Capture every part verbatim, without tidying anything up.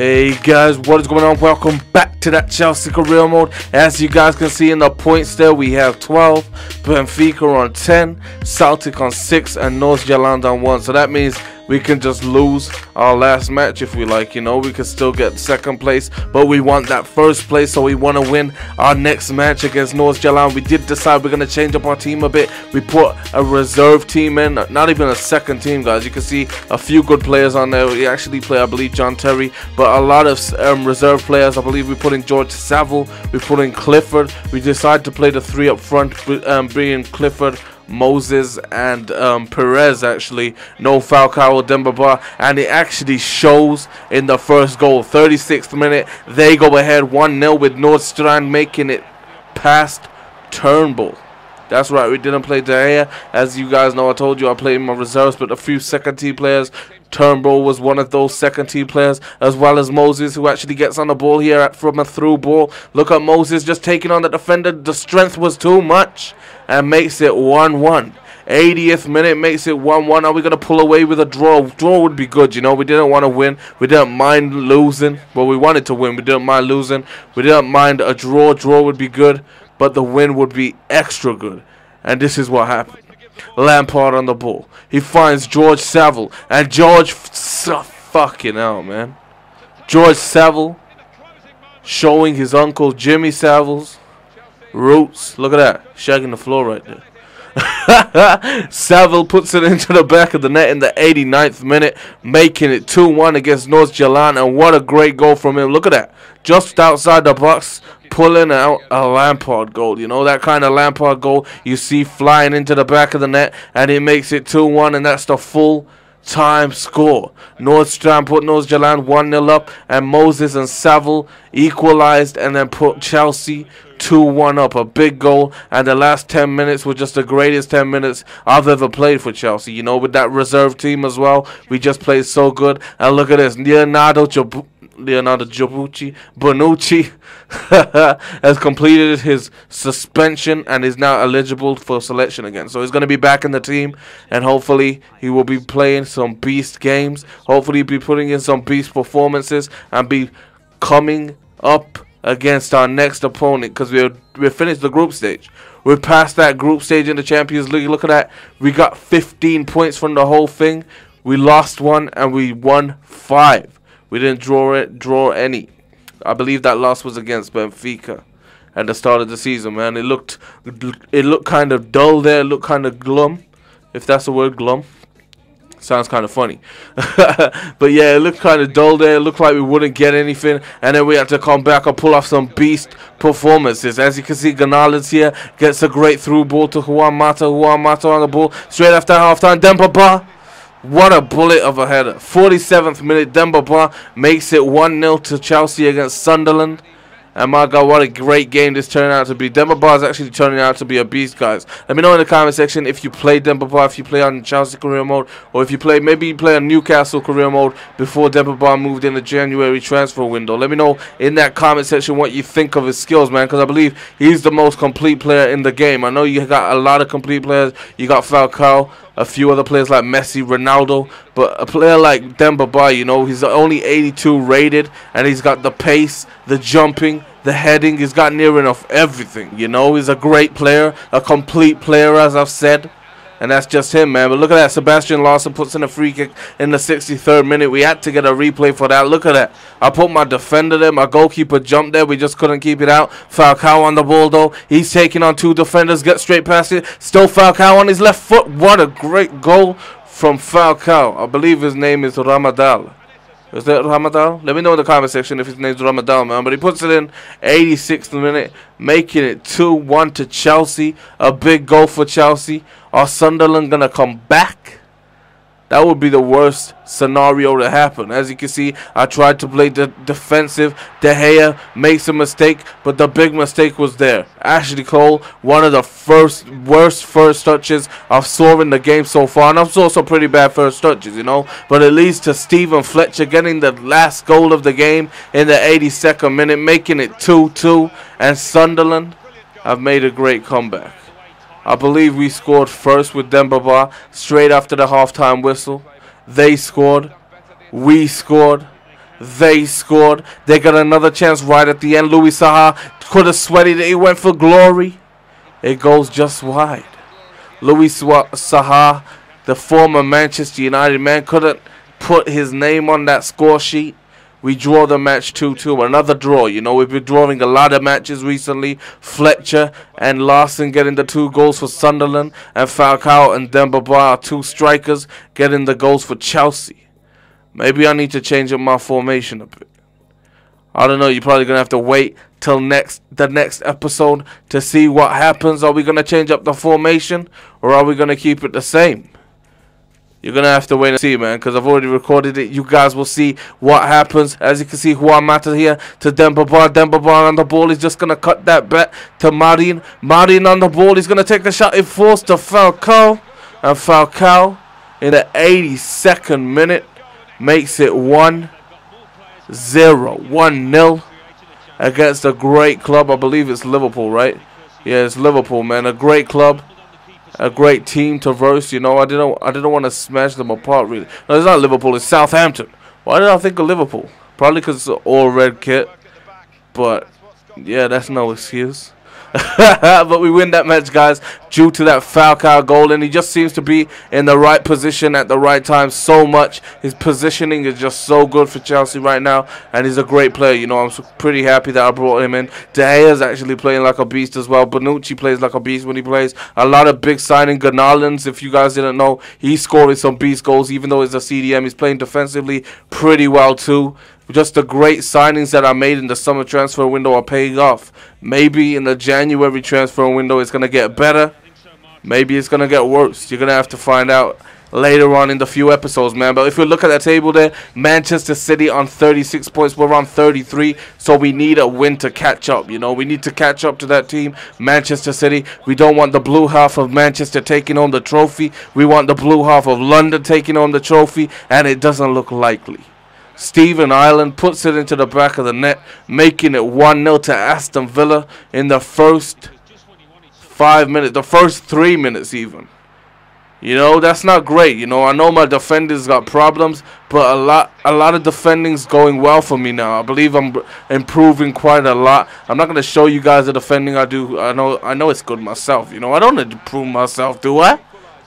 Hey guys, what is going on? Welcome back to that Chelsea career mode. As you guys can see in the points there, we have twelve, Benfica on ten, Celtic on six, and Nordsjælland on one. So that means we can just lose our last match if we like, you know. We can still get second place, but we want that first place, so we want to win our next match against Nordsjælland. We did decide we're going to change up our team a bit. We put a reserve team in, not even a second team, guys. You can see a few good players on there. We actually play, I believe, John Terry, but a lot of um, reserve players. I believe we put in George Saville, we put in Clifford. We decided to play the three up front, um, being Clifford, Moses, and um, Perez. Actually, no Falcao or Demba Ba, and it actually shows in the first goal. thirty-sixth minute, they go ahead one nil with Nordstrand making it past Turnbull. That's right, we didn't play De Gea. As you guys know, I told you I played my reserves, but a few second-team players. Turnbull was one of those second-team players, as well as Moses, who actually gets on the ball here at, from a through ball. Look at Moses just taking on the defender. The strength was too much and makes it one one. eightieth minute makes it one one. Are we going to pull away with a draw? Draw would be good, you know. We didn't want to win. We didn't mind losing. Well, we wanted to win. We didn't mind losing. We didn't mind a draw. Draw would be good, but the win would be extra good. And this is what happened. Lampard on the ball. He finds George Saville. And George... Oh, fucking hell, man. George Saville showing his uncle Jimmy Saville's roots. Look at that. Shagging the floor right there. Saville puts it into the back of the net in the eighty-ninth minute, making it two one against Nordsjælland, and what a great goal from him. Look at that, just outside the box, pulling out a Lampard goal, you know, that kind of Lampard goal you see flying into the back of the net, and it makes it two one, and that's the full time score. Nordstrand put Nordsjælland one nil up, and Moses and Saville equalized and then put Chelsea two one up. A big goal, and the last ten minutes were just the greatest ten minutes I've ever played for Chelsea, you know, with that reserve team as well. We just played so good, and look at this, Leonardo Jab Leonardo Bonucci, Bonucci has completed his suspension and is now eligible for selection again. So he's going to be back in the team, and hopefully he will be playing some beast games. Hopefully he'll be putting in some beast performances and be coming up against our next opponent, because we're we finished the group stage. We're past that group stage in the Champions League. Look at that. We got fifteen points from the whole thing. We lost one and we won five. We didn't draw it, draw any. I believe that loss was against Benfica at the start of the season, man. It looked, it looked kind of dull there. It looked kind of glum, if that's the word, glum. Sounds kind of funny. But yeah, it looked kind of dull there. It looked like we wouldn't get anything. And then we had to come back and pull off some beast performances. As you can see, Gonalons here gets a great through ball to Juan Mata. Juan Mata on the ball. Straight after halftime, Demba Ba. What a bullet of a header. forty-seventh minute, Demba Ba makes it one nil to Chelsea against Sunderland. And my God, what a great game this turned out to be. Demba Ba is actually turning out to be a beast, guys. Let me know in the comment section if you play Demba Ba, if you play on Chelsea career mode, or if you play, maybe you play on Newcastle career mode before Demba Ba moved in the January transfer window. Let me know in that comment section what you think of his skills, man, because I believe he's the most complete player in the game. I know you got a lot of complete players. You got Falcao, a few other players like Messi, Ronaldo, but a player like Demba Ba, you know, he's only eighty-two rated, and he's got the pace, the jumping, the heading. He's got near enough everything, you know. He's a great player, a complete player, as I've said. And that's just him, man. But look at that. Sebastian Larsson puts in a free kick in the sixty-third minute. We had to get a replay for that. Look at that. I put my defender there. My goalkeeper jumped there. We just couldn't keep it out. Falcao on the ball, though. He's taking on two defenders. Gets straight past it. Still Falcao on his left foot. What a great goal from Falcao. I believe his name is Ramadal. Is that Ramadal? Let me know in the comment section if his name's Ramadal, man. But he puts it in eighty-sixth minute, making it two one to Chelsea. A big goal for Chelsea. Are Sunderland going to come back? That would be the worst scenario to happen. As you can see, I tried to play the defensive. De Gea makes a mistake, but the big mistake was there. Ashley Cole, one of the first worst first touches I've saw in the game so far. And I've saw some pretty bad first touches, you know. But it leads to Steven Fletcher getting the last goal of the game in the eighty-second minute, making it two two. And Sunderland have made a great comeback. I believe we scored first with Demba Ba straight after the halftime whistle. They scored. We scored. They scored. They got another chance right at the end. Louis Saha could have sweated it. He went for glory. It goes just wide. Louis Saha, the former Manchester United man, couldn't put his name on that score sheet. We draw the match two two. Another draw. You know, we've been drawing a lot of matches recently. Fletcher and Larsson getting the two goals for Sunderland. And Falcao and Demba Ba, two strikers, getting the goals for Chelsea. Maybe I need to change up my formation a bit. I don't know. You're probably going to have to wait till next the next episode to see what happens. Are we going to change up the formation, or are we going to keep it the same? You're going to have to wait and see, man, because I've already recorded it. You guys will see what happens. As you can see, Juan Mata here to Demba Ba. Demba Ba on the ball. He's just going to cut that back to Marin. Marin on the ball. He's going to take the shot. It falls to Falcao. And Falcao, in the eighty-second minute, makes it one zero. one nil against a great club. I believe it's Liverpool, right? Yeah, it's Liverpool, man. A great club. A great team to roast, you know. I didn't. I didn't want to smash them apart, really. No, it's not Liverpool. It's Southampton. Why did I think of Liverpool? Probably because it's an all-red kit. But yeah, that's no excuse. But we win that match, guys, due to that Falcao goal, and he just seems to be in the right position at the right time so much. His positioning is just so good for Chelsea right now, and he's a great player. You know, I'm pretty happy that I brought him in. De Gea's actually playing like a beast as well. Bonucci plays like a beast when he plays. A lot of big signing. Gonalons, if you guys didn't know, he's scoring some beast goals, even though it's a C D M. He's playing defensively pretty well too. Just the great signings that I made in the summer transfer window are paying off. Maybe in the January transfer window it's going to get better. Maybe it's going to get worse. You're going to have to find out later on in the few episodes, man. But if you look at that table there, Manchester City on thirty-six points. We're on thirty-three. So we need a win to catch up, you know. We need to catch up to that team, Manchester City. We don't want the blue half of Manchester taking on the trophy. We want the blue half of London taking on the trophy. And it doesn't look likely. Steven Ireland puts it into the back of the net, making it one nil to Aston Villa in the first five minutes, the first three minutes even. You know, that's not great. You know, I know my defenders got problems, but a lot, a lot of defending's going well for me now. I believe I'm improving quite a lot. I'm not gonna show you guys the defending I do. I know, I know it's good myself. You know, I don't need to prove myself, do I?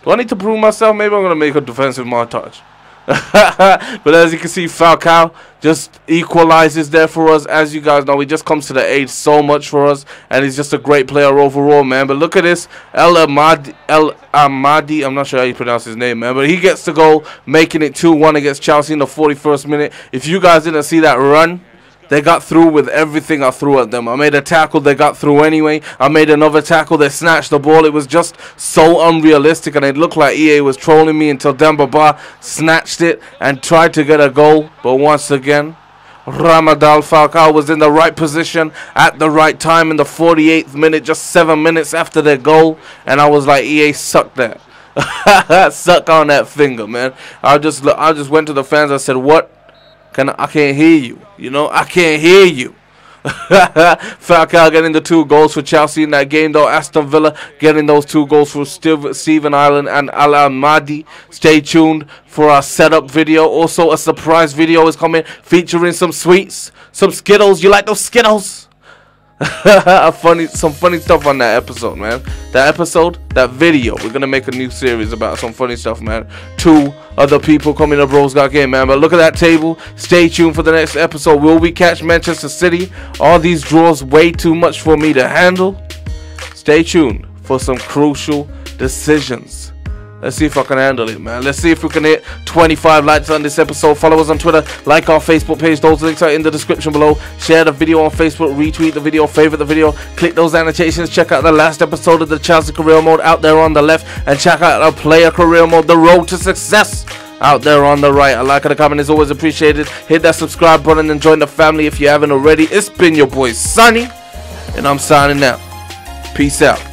Do I need to prove myself? Maybe I'm gonna make a defensive montage. But as you can see, Falcao just equalizes there for us. As you guys know, he just comes to the aid so much for us, and he's just a great player overall, man. But look at this, El Ahmadi, El Ahmadi, I'm not sure how you pronounce his name, man, but he gets the goal, making it two one against Chelsea in the forty-first minute. If you guys didn't see that run, they got through with everything I threw at them. I made a tackle. They got through anyway. I made another tackle. They snatched the ball. It was just so unrealistic, and it looked like E A was trolling me until Demba Ba snatched it and tried to get a goal. But once again, Ramadal Falcao was in the right position at the right time in the forty-eighth minute, just seven minutes after their goal. And I was like, E A, suck that. Suck on that finger, man. I just, I just went to the fans. I said, what? Can I, I can't hear you. You know, I can't hear you. Falcao getting the two goals for Chelsea in that game, though. Aston Villa getting those two goals for Steven Ireland and El Ahmadi. Stay tuned for our setup video. Also, a surprise video is coming featuring some sweets, some Skittles. You like those Skittles? a funny, some funny stuff on that episode, man. That episode, that video. We're gonna make a new series about some funny stuff, man. Two other people coming to Bros Got Game, man. But look at that table. Stay tuned for the next episode. Will we catch Manchester City? Are these draws way too much for me to handle? Stay tuned for some crucial decisions. Let's see if I can handle it, man. Let's see if we can hit twenty-five likes on this episode. Follow us on Twitter. Like our Facebook page. Those links are in the description below. Share the video on Facebook. Retweet the video. Favorite the video. Click those annotations. Check out the last episode of the Chelsea Career Mode out there on the left. And check out our Player Career Mode, The Road to Success, out there on the right. A like and a comment is always appreciated. Hit that subscribe button and join the family if you haven't already. It's been your boy, Sonny. And I'm signing out. Peace out.